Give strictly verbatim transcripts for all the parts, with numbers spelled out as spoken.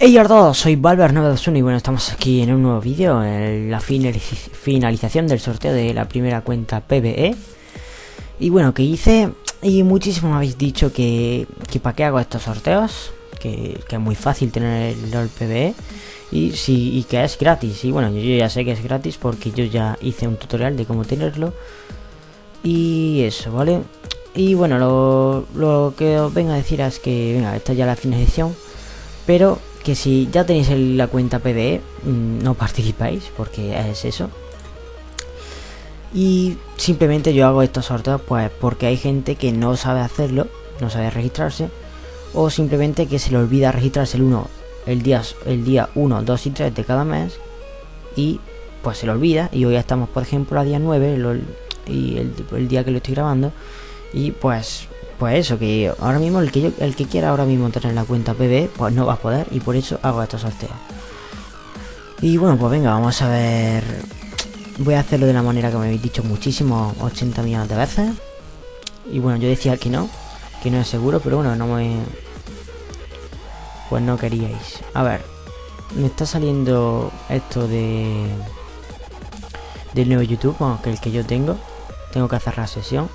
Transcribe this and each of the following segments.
Hey a todos, soy Valver nueve dos uno y bueno, estamos aquí en un nuevo vídeo, en la finaliz finalización del sorteo de la primera cuenta P B E. Y bueno, que hice, y muchísimo me habéis dicho que, que para qué hago estos sorteos, que, que es muy fácil tener el LOL P B E y, si, y que es gratis. Y bueno, yo, yo ya sé que es gratis porque yo ya hice un tutorial de cómo tenerlo y eso, ¿vale? Y bueno, lo, lo que os vengo a decir es que, venga, esta ya es la finalización, pero que si ya tenéis la cuenta P B E, no participáis, porque es eso. Y simplemente yo hago estos sorteos pues porque hay gente que no sabe hacerlo, no sabe registrarse, o simplemente que se le olvida registrarse el uno, el día, el día uno, dos y tres de cada mes, y pues se le olvida. Y hoy estamos, por ejemplo, a día nueve, el, y el, el día que lo estoy grabando, y pues... Pues eso, que ahora mismo el que yo, el que quiera ahora mismo tener la cuenta P B E, pues no va a poder, y por eso hago estos sorteos. Y bueno, pues venga, vamos a ver. Voy a hacerlo de la manera que me habéis dicho muchísimo, ochenta millones de veces. Y bueno, yo decía que no, que no es seguro, pero bueno, no me... Pues no queríais. A ver, me está saliendo esto de... del nuevo YouTube, bueno, que el que yo tengo. Tengo que cerrar sesión,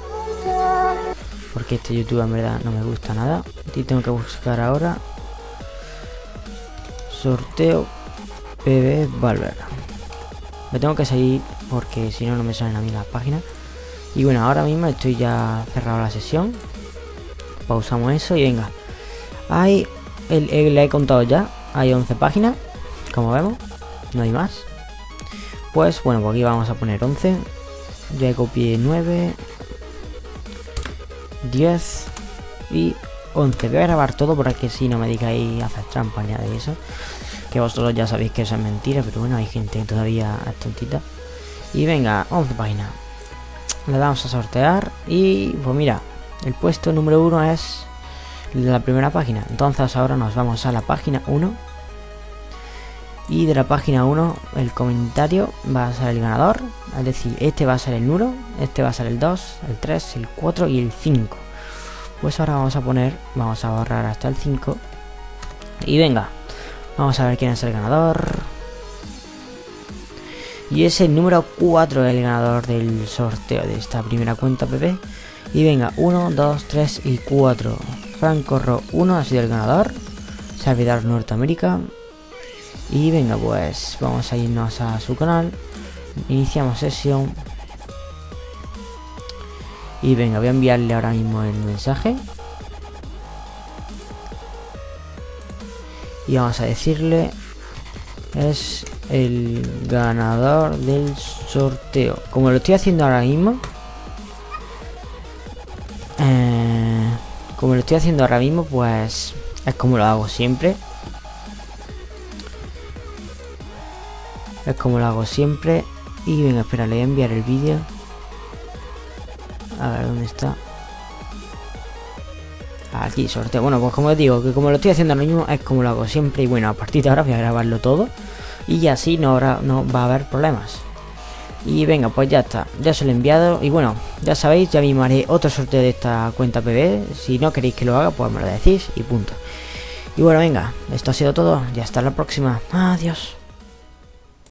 porque este YouTube en verdad no me gusta nada. Y tengo que buscar ahora sorteo P B E Valver. Me tengo que salir porque si no, no me salen a mí las páginas. Y bueno, ahora mismo estoy ya cerrado la sesión. Pausamos eso y venga. Hay, el, el, le he contado ya, hay once páginas, como vemos, no hay más. Pues bueno, pues aquí vamos a poner once. Ya copié nueve, diez y once. Voy a grabar todo para que si no me digáis hacer trampa ni nada de eso, que vosotros ya sabéis que eso es mentira, pero bueno, hay gente que todavía es tontita. Y venga, once páginas. Le damos a sortear y pues mira, el puesto número uno es la primera página. Entonces ahora nos vamos a la página uno. Y de la página uno el comentario va a ser el ganador, es decir, este va a ser el nulo, este va a ser el dos, el tres, el cuatro y el cinco. Pues ahora vamos a poner, vamos a borrar hasta el cinco. Y venga, vamos a ver quién es el ganador. Y es el número cuatro el ganador del sorteo de esta primera cuenta P B E. Y venga, uno, dos, tres y cuatro. Franco Ro uno ha sido el ganador, servidor Norteamérica. Y venga, pues vamos a irnos a su canal, iniciamos sesión y venga, voy a enviarle ahora mismo el mensaje y vamos a decirle es el ganador del sorteo, como lo estoy haciendo ahora mismo, eh, como lo estoy haciendo ahora mismo pues es como lo hago siempre. Es como lo hago siempre. Y venga, espera, le voy a enviar el vídeo. A ver, ¿dónde está? Aquí, sorteo. Bueno, pues como os digo, que como lo estoy haciendo ahora mismo, es como lo hago siempre. Y bueno, a partir de ahora voy a grabarlo todo. Y así no, habrá, no va a haber problemas. Y venga, pues ya está. Ya se lo he enviado. Y bueno, ya sabéis, ya mismo haré otro sorteo de esta cuenta P B E. Si no queréis que lo haga, pues me lo decís y punto. Y bueno, venga, esto ha sido todo. Ya hasta la próxima. Adiós.